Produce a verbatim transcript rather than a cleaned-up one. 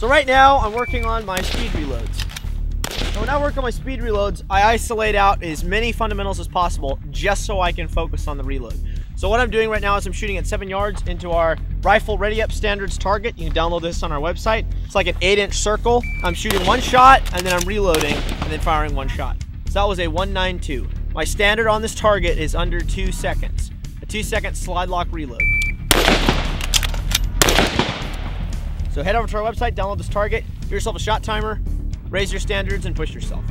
So right now I'm working on my speed reloads. So when I work on my speed reloads, I isolate out as many fundamentals as possible just so I can focus on the reload. So what I'm doing right now is I'm shooting at seven yards into our rifle ready up standards target. You can download this on our website. It's like an eight inch circle. I'm shooting one shot and then I'm reloading and then firing one shot. So that was a one ninety-two. My standard on this target is under two seconds. A two second slide lock reload. So head over to our website, download this target, give yourself a shot timer, raise your standards and push yourself.